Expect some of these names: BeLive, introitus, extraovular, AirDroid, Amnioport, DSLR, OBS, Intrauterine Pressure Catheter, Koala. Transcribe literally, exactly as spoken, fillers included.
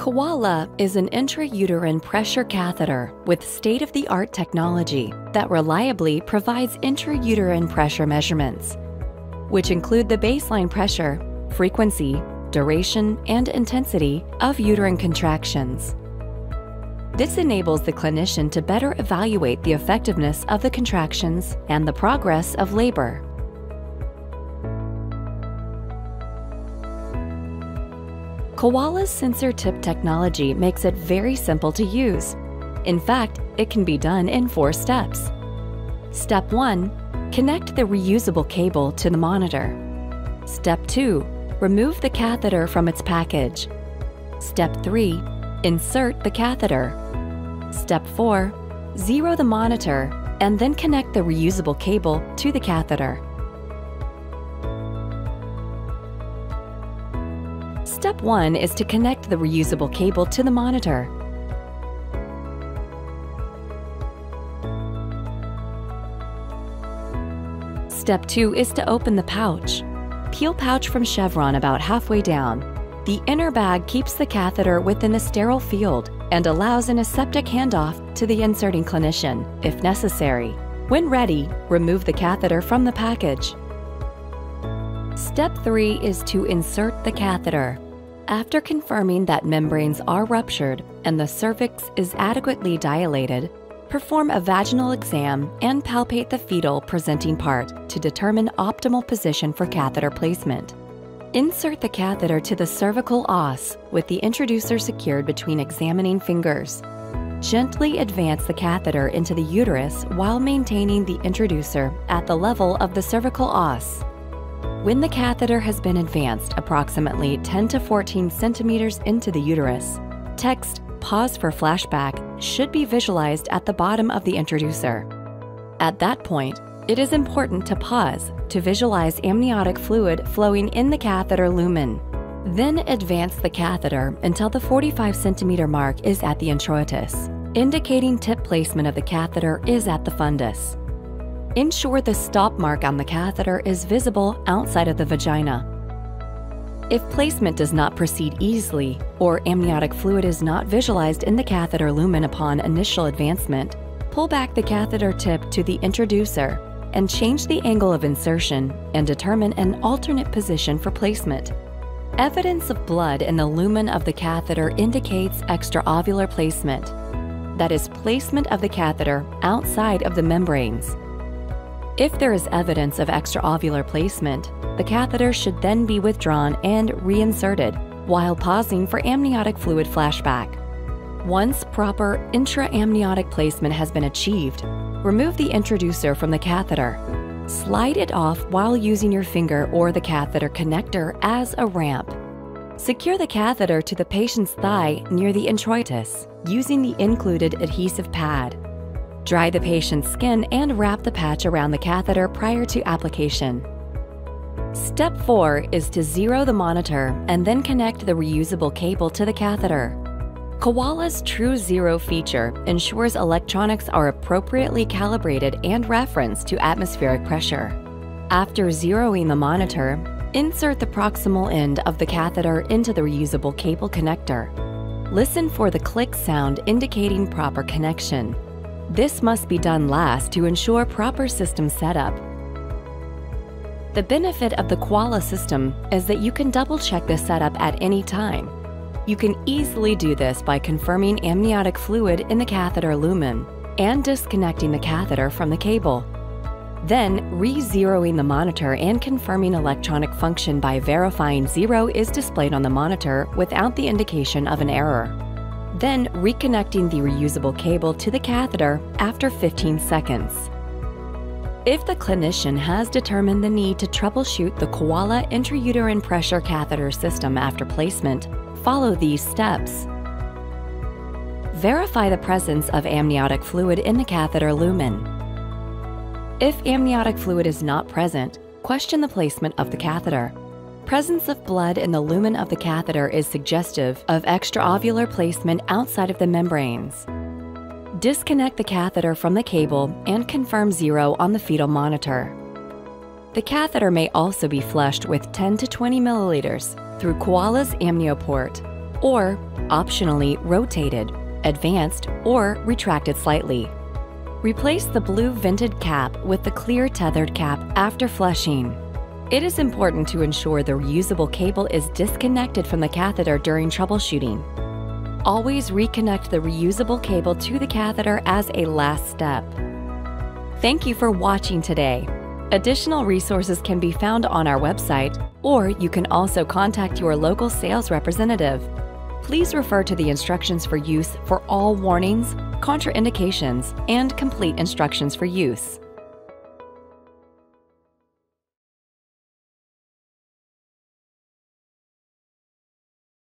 Koala is an intrauterine pressure catheter with state-of-the-art technology that reliably provides intrauterine pressure measurements, which include the baseline pressure, frequency, duration, and intensity of uterine contractions. This enables the clinician to better evaluate the effectiveness of the contractions and the progress of labor. Koala's sensor tip technology makes it very simple to use. In fact, it can be done in four steps. Step one, connect the reusable cable to the monitor. Step two, remove the catheter from its package. Step three, insert the catheter. Step four, zero the monitor and then connect the reusable cable to the catheter. Step one is to connect the reusable cable to the monitor. Step two is to open the pouch. Peel pouch from chevron about halfway down. The inner bag keeps the catheter within a sterile field and allows an aseptic handoff to the inserting clinician, if necessary. When ready, remove the catheter from the package. Step three is to insert the catheter. After confirming that membranes are ruptured and the cervix is adequately dilated, perform a vaginal exam and palpate the fetal presenting part to determine optimal position for catheter placement. Insert the catheter to the cervical os with the introducer secured between examining fingers. Gently advance the catheter into the uterus while maintaining the introducer at the level of the cervical os. When the catheter has been advanced approximately ten to fourteen centimeters into the uterus, text "Pause for flashback" should be visualized at the bottom of the introducer. At that point, it is important to pause to visualize amniotic fluid flowing in the catheter lumen. Then advance the catheter until the forty-five centimeter mark is at the introitus, indicating tip placement of the catheter is at the fundus. Ensure the stop mark on the catheter is visible outside of the vagina. If placement does not proceed easily or amniotic fluid is not visualized in the catheter lumen upon initial advancement, pull back the catheter tip to the introducer and change the angle of insertion and determine an alternate position for placement. Evidence of blood in the lumen of the catheter indicates extraovular placement, that is, placement of the catheter outside of the membranes. If there is evidence of extraovular placement, the catheter should then be withdrawn and reinserted while pausing for amniotic fluid flashback. Once proper intra-amniotic placement has been achieved, remove the introducer from the catheter. Slide it off while using your finger or the catheter connector as a ramp. Secure the catheter to the patient's thigh near the introitus using the included adhesive pad. Dry the patient's skin and wrap the patch around the catheter prior to application. Step four is to zero the monitor and then connect the reusable cable to the catheter. Koala's True Zero feature ensures electronics are appropriately calibrated and referenced to atmospheric pressure. After zeroing the monitor, insert the proximal end of the catheter into the reusable cable connector. Listen for the click sound indicating proper connection. This must be done last to ensure proper system setup. The benefit of the Koala system is that you can double-check the setup at any time. You can easily do this by confirming amniotic fluid in the catheter lumen and disconnecting the catheter from the cable. Then, re-zeroing the monitor and confirming electronic function by verifying zero is displayed on the monitor without the indication of an error. Then reconnecting the reusable cable to the catheter after fifteen seconds. If the clinician has determined the need to troubleshoot the Koala intrauterine pressure catheter system after placement, follow these steps. Verify the presence of amniotic fluid in the catheter lumen. If amniotic fluid is not present, question the placement of the catheter. Presence of blood in the lumen of the catheter is suggestive of extraovular placement outside of the membranes. Disconnect the catheter from the cable and confirm zero on the fetal monitor. The catheter may also be flushed with ten to twenty milliliters through Koala's amnioport. or optionally rotated, advanced, or retracted slightly. Replace the blue vented cap with the clear tethered cap after flushing. It is important to ensure the reusable cable is disconnected from the catheter during troubleshooting. Always reconnect the reusable cable to the catheter as a last step. Thank you for watching today. Additional resources can be found on our website, or you can also contact your local sales representative. Please refer to the instructions for use for all warnings, contraindications, and complete instructions for use.